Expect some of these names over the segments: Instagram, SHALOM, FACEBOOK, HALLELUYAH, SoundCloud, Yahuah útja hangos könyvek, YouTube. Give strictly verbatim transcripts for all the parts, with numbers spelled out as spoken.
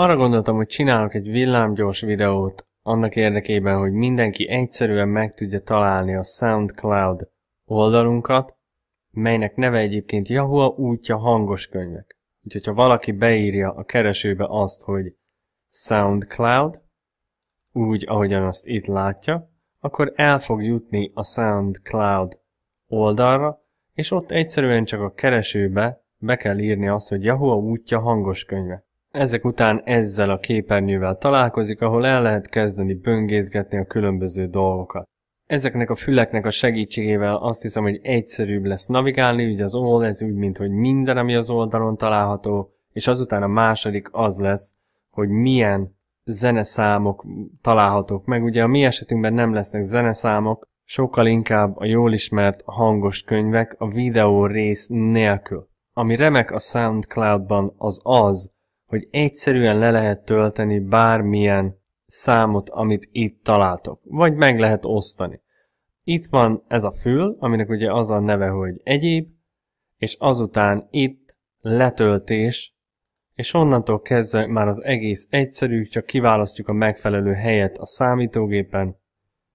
Arra gondoltam, hogy csinálok egy villámgyors videót annak érdekében, hogy mindenki egyszerűen meg tudja találni a SoundCloud oldalunkat, melynek neve egyébként Yahuah útja hangos könyvek. Úgyhogy ha valaki beírja a keresőbe azt, hogy SoundCloud, úgy, ahogyan azt itt látja, akkor el fog jutni a SoundCloud oldalra, és ott egyszerűen csak a keresőbe be kell írni azt, hogy Yahuah útja hangos könyve. Ezek után ezzel a képernyővel találkozik, ahol el lehet kezdeni böngészgetni a különböző dolgokat. Ezeknek a füleknek a segítségével azt hiszem, hogy egyszerűbb lesz navigálni, ugye az all ez úgy, mint hogy minden, ami az oldalon található, és azután a második az lesz, hogy milyen zeneszámok találhatók meg. Ugye a mi esetünkben nem lesznek zeneszámok, sokkal inkább a jól ismert hangos könyvek a videó rész nélkül. Ami remek a SoundCloud-ban az az, hogy egyszerűen le lehet tölteni bármilyen számot, amit itt találtok, vagy meg lehet osztani. Itt van ez a fül, aminek ugye az a neve, hogy egyéb, és azután itt letöltés, és onnantól kezdve már az egész egyszerű, csak kiválasztjuk a megfelelő helyet a számítógépen,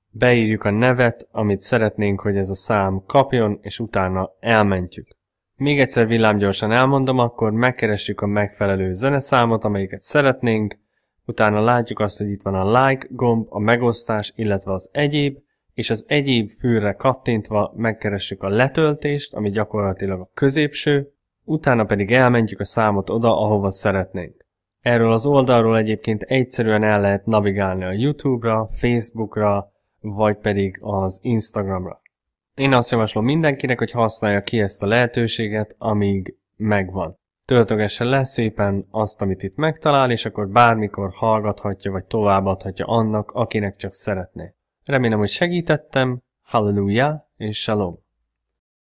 beírjuk a nevet, amit szeretnénk, hogy ez a szám kapjon, és utána elmentjük. Még egyszer villámgyorsan elmondom, akkor megkeressük a megfelelő zeneszámot, amelyiket szeretnénk, utána látjuk azt, hogy itt van a like gomb, a megosztás, illetve az egyéb, és az egyéb fülre kattintva megkeressük a letöltést, ami gyakorlatilag a középső, utána pedig elmentjük a számot oda, ahova szeretnénk. Erről az oldalról egyébként egyszerűen el lehet navigálni a YouTube-ra, Facebookra, vagy pedig az Instagramra. Én azt javaslom mindenkinek, hogy használja ki ezt a lehetőséget, amíg megvan. Töltögesse le szépen azt, amit itt megtalál, és akkor bármikor hallgathatja, vagy továbbadhatja annak, akinek csak szeretné. Remélem, hogy segítettem. Halleluja és shalom!